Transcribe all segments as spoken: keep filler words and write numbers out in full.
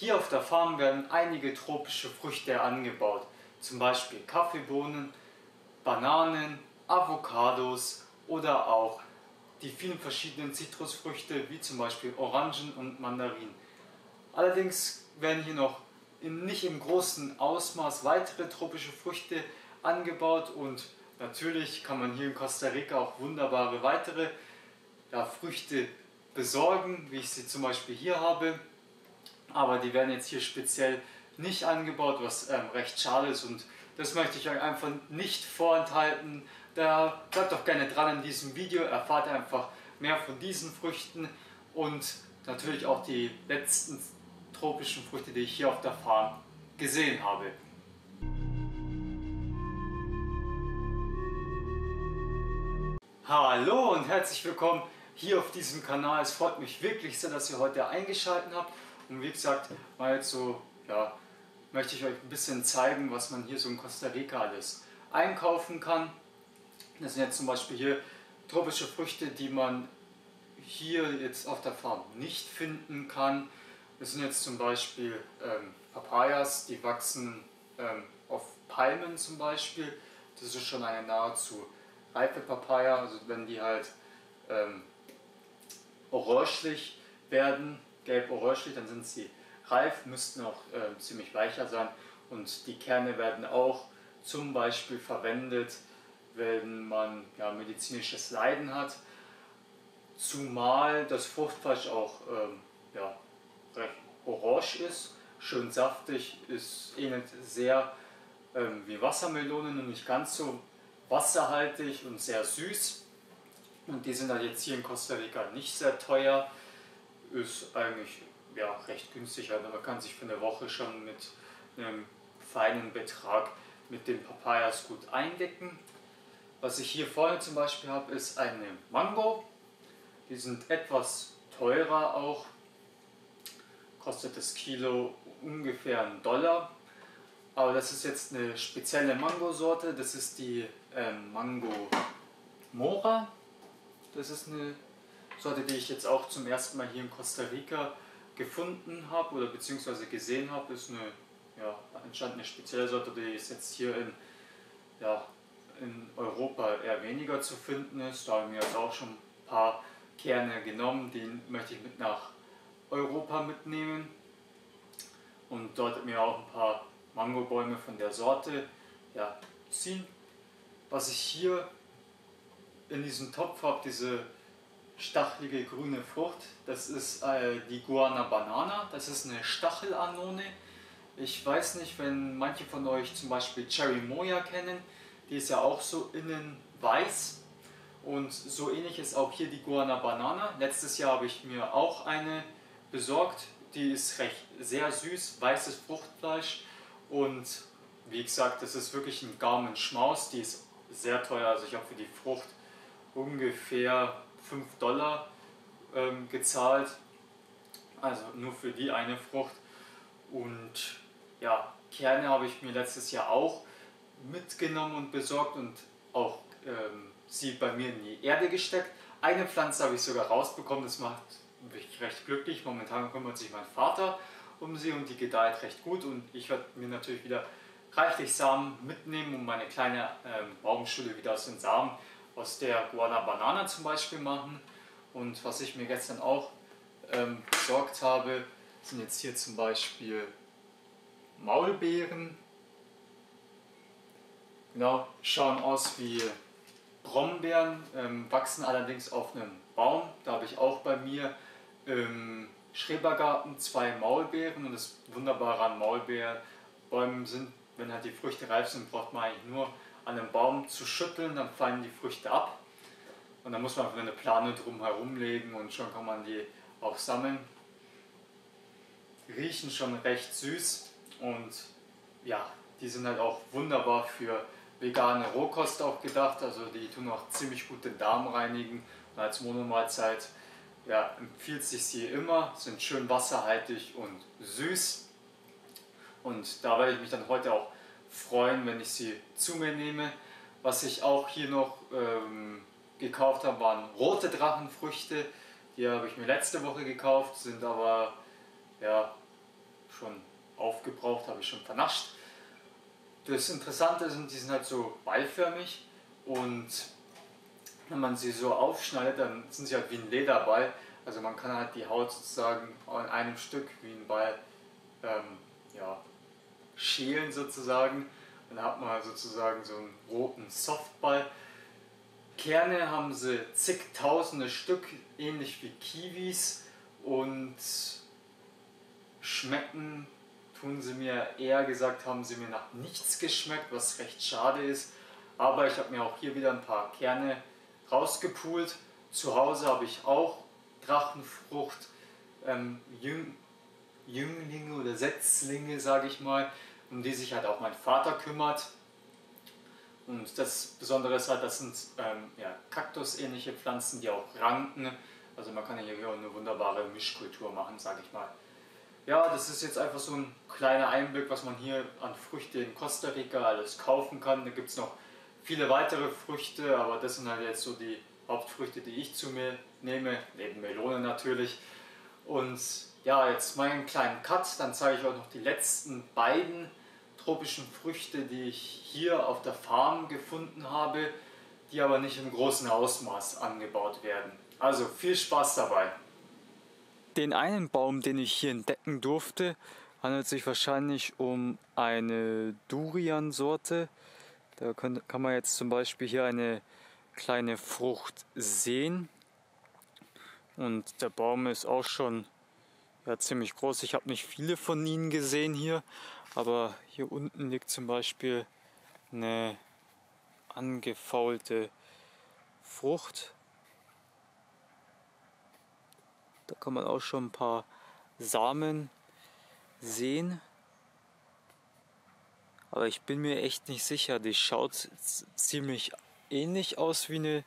Hier auf der Farm werden einige tropische Früchte angebaut, zum Beispiel Kaffeebohnen, Bananen, Avocados oder auch die vielen verschiedenen Zitrusfrüchte wie zum Beispiel Orangen und Mandarinen. Allerdings werden hier noch in, nicht im großen Ausmaß weitere tropische Früchte angebaut und natürlich kann man hier in Costa Rica auch wunderbare weitere ja, Früchte besorgen, wie ich sie zum Beispiel hier habe. Aber die werden jetzt hier speziell nicht angebaut, was ähm, recht schade ist und das möchte ich euch einfach nicht vorenthalten. Da bleibt doch gerne dran in diesem Video, erfahrt einfach mehr von diesen Früchten und natürlich auch die letzten tropischen Früchte, die ich hier auf der Farm gesehen habe. Hallo und herzlich willkommen hier auf diesem Kanal. Es freut mich wirklich sehr, dass ihr heute eingeschaltet habt. Und wie gesagt, mal jetzt so, ja, möchte ich euch ein bisschen zeigen, was man hier so in Costa Rica alles einkaufen kann. Das sind jetzt zum Beispiel hier tropische Früchte, die man hier jetzt auf der Farm nicht finden kann. Das sind jetzt zum Beispiel ähm, Papayas, die wachsen ähm, auf Palmen zum Beispiel. Das ist schon eine nahezu reife Papaya, also wenn die halt ähm, orangelich werden, gelb-orangelich, dann sind sie reif, müssten auch äh, ziemlich weicher sein und die Kerne werden auch zum Beispiel verwendet, wenn man ja, medizinisches Leiden hat, zumal das Fruchtfleisch auch ähm, ja, recht orange ist, schön saftig, ist ähnelt sehr ähm, wie Wassermelonen und nicht ganz so wasserhaltig und sehr süß und die sind dann jetzt hier in Costa Rica nicht sehr teuer, ist eigentlich ja, recht günstig, aber man kann sich für eine Woche schon mit einem feinen Betrag mit den Papayas gut eindecken. Was ich hier vorne zum Beispiel habe, ist eine Mango. Die sind etwas teurer auch. Kostet das Kilo ungefähr einen Dollar. Aber das ist jetzt eine spezielle Mangosorte. Das ist die äh, Mango Mora. Das ist eine Sorte, die ich jetzt auch zum ersten Mal hier in Costa Rica gefunden habe oder beziehungsweise gesehen habe. Ist eine, ja, anscheinend eine spezielle Sorte, die ist jetzt hier in, ja, in Europa eher weniger zu finden ist. Da haben wir jetzt auch schon ein paar Kerne genommen, die möchte ich mit nach Europa mitnehmen. Und dort haben wir auch ein paar Mangobäume von der Sorte ja, ziehen. Was ich hier in diesem Topf habe, diese stachelige grüne Frucht, das ist äh, die Guanabanana, das ist eine Stachelanone. Ich weiß nicht, wenn manche von euch zum Beispiel Cherimoya kennen, die ist ja auch so innen weiß und so ähnlich ist auch hier die Guanabanana. Letztes Jahr habe ich mir auch eine besorgt, die ist recht sehr süß, weißes Fruchtfleisch und wie gesagt, das ist wirklich ein Gaumenschmaus, die ist sehr teuer, also ich habe für die Frucht ungefähr fünf Dollar ähm, gezahlt, also nur für die eine Frucht. Und ja, Kerne habe ich mir letztes Jahr auch mitgenommen und besorgt und auch ähm, sie bei mir in die Erde gesteckt. Eine Pflanze habe ich sogar rausbekommen, das macht mich recht glücklich. Momentan kümmert sich mein Vater um sie und die gedeiht recht gut und ich werde mir natürlich wieder reichlich Samen mitnehmen, um meine kleine ähm, Baumschule wieder aus den Samen aus der Guanabanana zum Beispiel machen. Und was ich mir gestern auch ähm, besorgt habe, sind jetzt hier zum Beispiel Maulbeeren. Genau, schauen aus wie Brombeeren, ähm, wachsen allerdings auf einem Baum. Da habe ich auch bei mir im Schrebergarten zwei Maulbeeren und das Wunderbare an Maulbeerbäumen sind, wenn halt die Früchte reif sind, braucht man eigentlich nur an einem Baum zu schütteln, dann fallen die Früchte ab und dann muss man einfach eine Plane drum herumlegen und schon kann man die auch sammeln. Die riechen schon recht süß und ja, die sind halt auch wunderbar für vegane Rohkost auch gedacht, also die tun auch ziemlich gut den Darm reinigen und als Monomahlzeit ja, empfiehlt sich sie immer, sind schön wasserhaltig und süß und da werde ich mich dann heute auch freuen, wenn ich sie zu mir nehme. Was ich auch hier noch ähm, gekauft habe, waren rote Drachenfrüchte. Die habe ich mir letzte Woche gekauft, sind aber ja, schon aufgebraucht, habe ich schon vernascht. Das Interessante ist, die sind halt so ballförmig und wenn man sie so aufschneidet, dann sind sie halt wie ein Lederball. Also man kann halt die Haut sozusagen an einem Stück wie ein Ball ähm, ja, schälen sozusagen. Und dann hat man sozusagen so einen roten Softball. Kerne haben sie zigtausende Stück, ähnlich wie Kiwis, und schmecken tun sie mir, eher gesagt haben sie mir nach nichts geschmeckt, was recht schade ist. Aber ich habe mir auch hier wieder ein paar Kerne rausgepult. Zu Hause habe ich auch Drachenfrucht, ähm, Jüng, Jünglinge oder Setzlinge, sage ich mal, um die sich halt auch mein Vater kümmert. Und das Besondere ist halt, das sind ähm, ja, kaktusähnliche Pflanzen, die auch ranken. Also man kann hier eine wunderbare Mischkultur machen, sage ich mal. Ja, das ist jetzt einfach so ein kleiner Einblick, was man hier an Früchte in Costa Rica alles kaufen kann. Da gibt es noch viele weitere Früchte, aber das sind halt jetzt so die Hauptfrüchte, die ich zu mir nehme, neben Melone natürlich. Und ja, jetzt meinen kleinen Cut, dann zeige ich euch noch die letzten beiden tropischen Früchte, die ich hier auf der Farm gefunden habe, die aber nicht im großen Ausmaß angebaut werden. Also viel Spaß dabei! Den einen Baum, den ich hier entdecken durfte, handelt sich wahrscheinlich um eine Durian-Sorte. Da kann, kann man jetzt zum Beispiel hier eine kleine Frucht sehen. Und der Baum ist auch schon ja, ziemlich groß. Ich habe nicht viele von ihnen gesehen hier. Aber hier unten liegt zum Beispiel eine angefaulte Frucht. Da kann man auch schon ein paar Samen sehen. Aber ich bin mir echt nicht sicher. Die schaut ziemlich ähnlich aus wie eine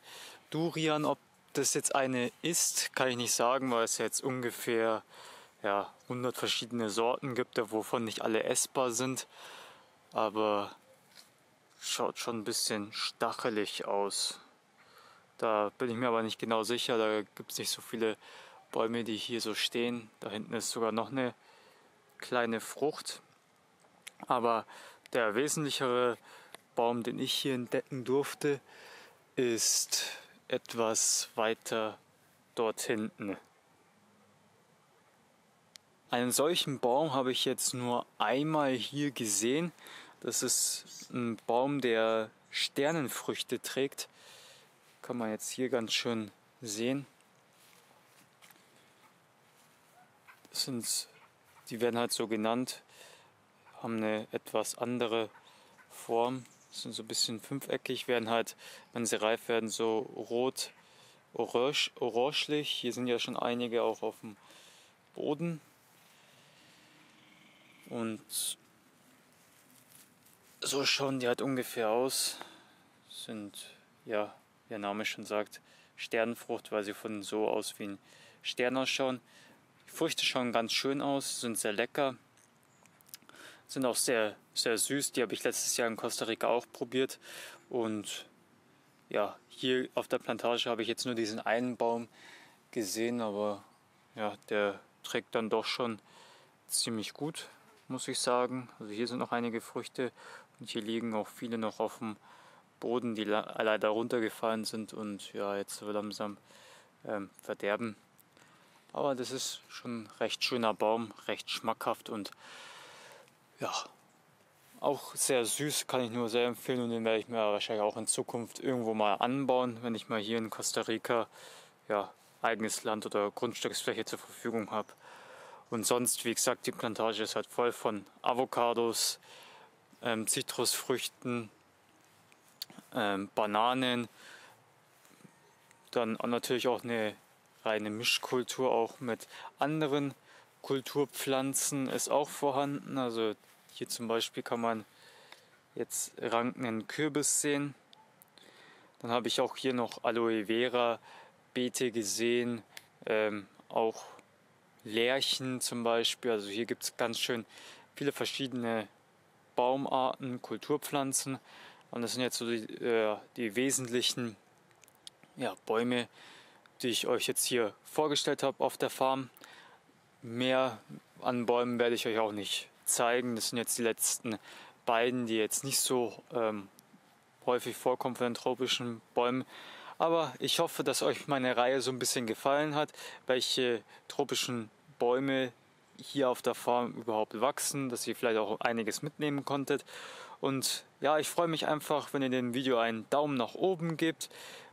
Durian. Ob das jetzt eine ist, kann ich nicht sagen, weil es ja jetzt ungefähr ja, hundert verschiedene Sorten gibt, wovon nicht alle essbar sind, aber schaut schon ein bisschen stachelig aus. Da bin ich mir aber nicht genau sicher, da gibt es nicht so viele Bäume, die hier so stehen. Da hinten ist sogar noch eine kleine Frucht, aber der wesentlichere Baum, den ich hier entdecken durfte, ist etwas weiter dort hinten. Einen solchen Baum habe ich jetzt nur einmal hier gesehen. Das ist ein Baum, der Sternenfrüchte trägt. Kann man jetzt hier ganz schön sehen. Das sind, die werden halt so genannt, haben eine etwas andere Form. Sind so ein bisschen fünfeckig, werden halt, wenn sie reif werden, so rot, orange, orangelich. Hier sind ja schon einige auch auf dem Boden. Und so schauen die halt ungefähr aus, sind, ja, wie der Name schon sagt, Sternfrucht, weil sie von so aus wie ein Stern ausschauen. Die Früchte schauen ganz schön aus, sind sehr lecker, sind auch sehr, sehr süß. Die habe ich letztes Jahr in Costa Rica auch probiert. Und ja, hier auf der Plantage habe ich jetzt nur diesen einen Baum gesehen, aber ja, der trägt dann doch schon ziemlich gut, muss ich sagen. Also hier sind noch einige Früchte und hier liegen auch viele noch auf dem Boden, die leider runtergefallen sind und ja, jetzt so langsam ähm, verderben. Aber das ist schon ein recht schöner Baum, recht schmackhaft und ja, auch sehr süß, kann ich nur sehr empfehlen und den werde ich mir wahrscheinlich auch in Zukunft irgendwo mal anbauen, wenn ich mal hier in Costa Rica ja, eigenes Land oder Grundstücksfläche zur Verfügung habe. Und sonst, wie gesagt, die Plantage ist halt voll von Avocados, ähm, Zitrusfrüchten, ähm, Bananen. Dann auch natürlich auch eine reine Mischkultur auch mit anderen Kulturpflanzen ist auch vorhanden. Also hier zum Beispiel kann man jetzt rankenden Kürbis sehen. Dann habe ich auch hier noch Aloe Vera Beete gesehen, ähm, auch Lärchen zum Beispiel, also hier gibt es ganz schön viele verschiedene Baumarten, Kulturpflanzen und das sind jetzt so die, äh, die wesentlichen ja, Bäume, die ich euch jetzt hier vorgestellt habe auf der Farm. Mehr an Bäumen werde ich euch auch nicht zeigen. Das sind jetzt die letzten beiden, die jetzt nicht so ähm, häufig vorkommen von den tropischen Bäumen. Aber ich hoffe, dass euch meine Reihe so ein bisschen gefallen hat, welche tropischen Bäume hier auf der Farm überhaupt wachsen, dass ihr vielleicht auch einiges mitnehmen konntet. Und ja, ich freue mich einfach, wenn ihr dem Video einen Daumen nach oben gebt,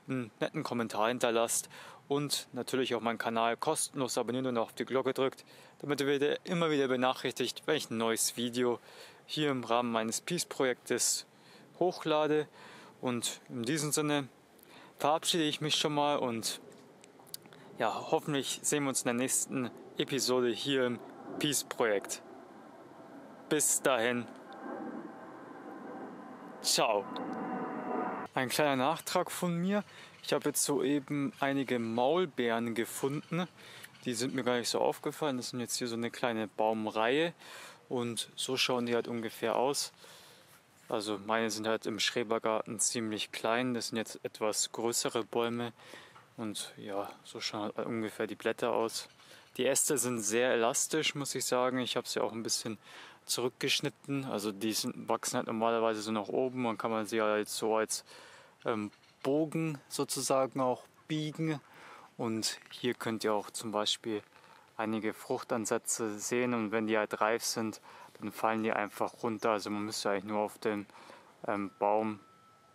einen netten Kommentar hinterlasst und natürlich auch meinen Kanal kostenlos abonniert und auf die Glocke drückt, damit ihr immer wieder benachrichtigt, wenn ich ein neues Video hier im Rahmen meines Peace-Projektes hochlade. Und in diesem Sinne verabschiede ich mich schon mal und ja, hoffentlich sehen wir uns in der nächsten Episode hier im Peace-Projekt. Bis dahin. Ciao. Ein kleiner Nachtrag von mir. Ich habe jetzt soeben einige Maulbeeren gefunden. Die sind mir gar nicht so aufgefallen. Das sind jetzt hier so eine kleine Baumreihe. Und so schauen die halt ungefähr aus. Also meine sind halt im Schrebergarten ziemlich klein. Das sind jetzt etwas größere Bäume. Und ja, so schauen halt ungefähr die Blätter aus. Die Äste sind sehr elastisch, muss ich sagen. Ich habe sie auch ein bisschen zurückgeschnitten. Also die sind, wachsen halt normalerweise so nach oben. Man kann man sie halt so als ähm, Bogen sozusagen auch biegen. Und hier könnt ihr auch zum Beispiel einige Fruchtansätze sehen. Und wenn die halt reif sind, dann fallen die einfach runter. Also man müsste eigentlich nur auf den ähm, Baum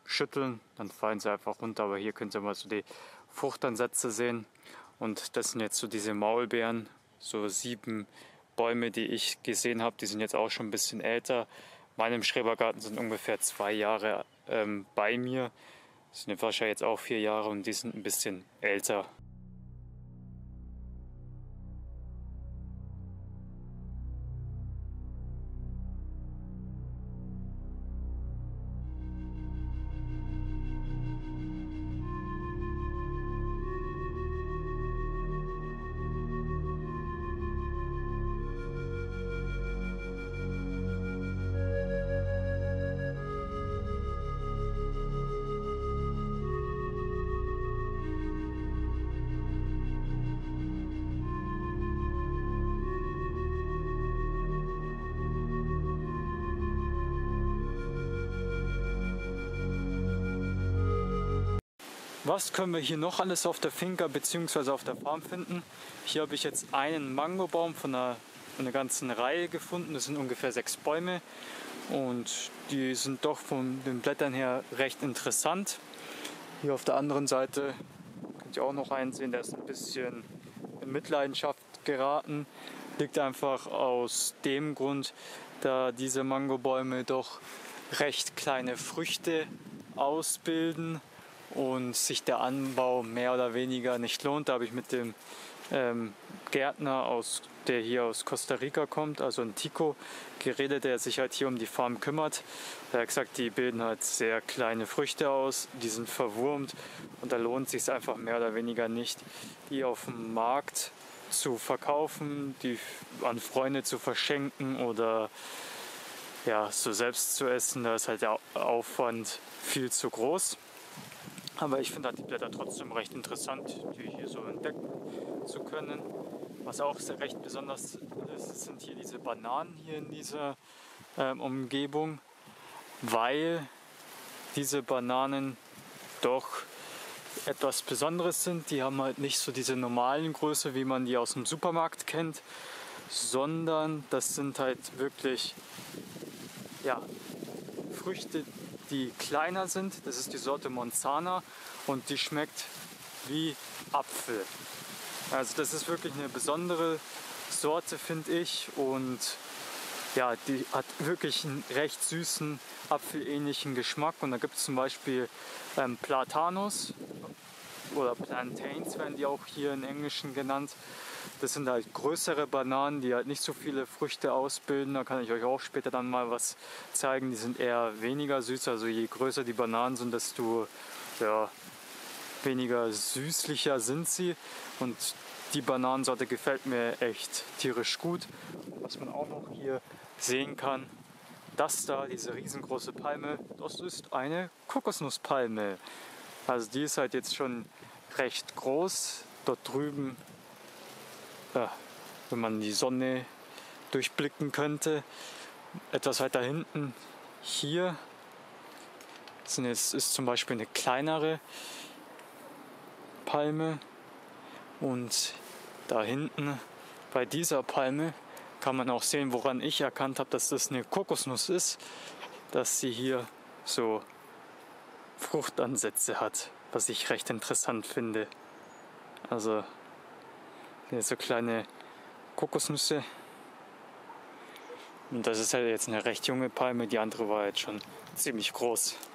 schütteln, dann fallen sie einfach runter. Aber hier könnt ihr mal so die Fruchtansätze sehen. Und das sind jetzt so diese Maulbeeren, so sieben Bäume, die ich gesehen habe. Die sind jetzt auch schon ein bisschen älter. Meine im Schrebergarten sind ungefähr zwei Jahre ähm, bei mir. Das sind wahrscheinlich jetzt auch vier Jahre und die sind ein bisschen älter. Was können wir hier noch alles auf der Finca bzw. auf der Farm finden? Hier habe ich jetzt einen Mangobaum von einer, einer ganzen Reihe gefunden. Das sind ungefähr sechs Bäume und die sind doch von den Blättern her recht interessant. Hier auf der anderen Seite könnt ihr auch noch einen sehen, der ist ein bisschen in Mitleidenschaft geraten. Liegt einfach aus dem Grund, da diese Mangobäume doch recht kleine Früchte ausbilden und sich der Anbau mehr oder weniger nicht lohnt. Da habe ich mit dem ähm, Gärtner, aus, der hier aus Costa Rica kommt, also ein Tico, geredet, der sich halt hier um die Farm kümmert. Er hat gesagt, die bilden halt sehr kleine Früchte aus, die sind verwurmt und da lohnt es sich einfach mehr oder weniger nicht, die auf dem Markt zu verkaufen, die an Freunde zu verschenken oder ja, so selbst zu essen. Da ist halt der Aufwand viel zu groß. Aber ich finde halt die Blätter trotzdem recht interessant, die hier so entdecken zu können. Was auch sehr recht besonders ist, sind hier diese Bananen hier in dieser ähm, Umgebung, weil diese Bananen doch etwas Besonderes sind. Die haben halt nicht so diese normalen Größe, wie man die aus dem Supermarkt kennt, sondern das sind halt wirklich ja, Früchte, die kleiner sind. Das ist die Sorte Monsana und die schmeckt wie Apfel. Also das ist wirklich eine besondere Sorte, finde ich. Und ja, die hat wirklich einen recht süßen, apfelähnlichen Geschmack. Und da gibt es zum Beispiel ähm, Platanos oder Plantains, werden die auch hier im Englischen genannt. Das sind halt größere Bananen, die halt nicht so viele Früchte ausbilden. Da kann ich euch auch später dann mal was zeigen. Die sind eher weniger süß. Also je größer die Bananen sind, desto ja, weniger süßlicher sind sie. Und die Bananensorte gefällt mir echt tierisch gut. Was man auch noch hier sehen kann, das da, diese riesengroße Palme, das ist eine Kokosnusspalme. Also die ist halt jetzt schon recht groß. Dort drüben, ja, wenn man die Sonne durchblicken könnte. Etwas weiter hinten hier sind jetzt, ist zum Beispiel eine kleinere Palme, und da hinten bei dieser Palme kann man auch sehen, woran ich erkannt habe, dass das eine Kokosnuss ist, dass sie hier so Fruchtansätze hat, was ich recht interessant finde. Also so kleine Kokosnüsse. Und das ist halt jetzt eine recht junge Palme, die andere war jetzt schon ziemlich groß.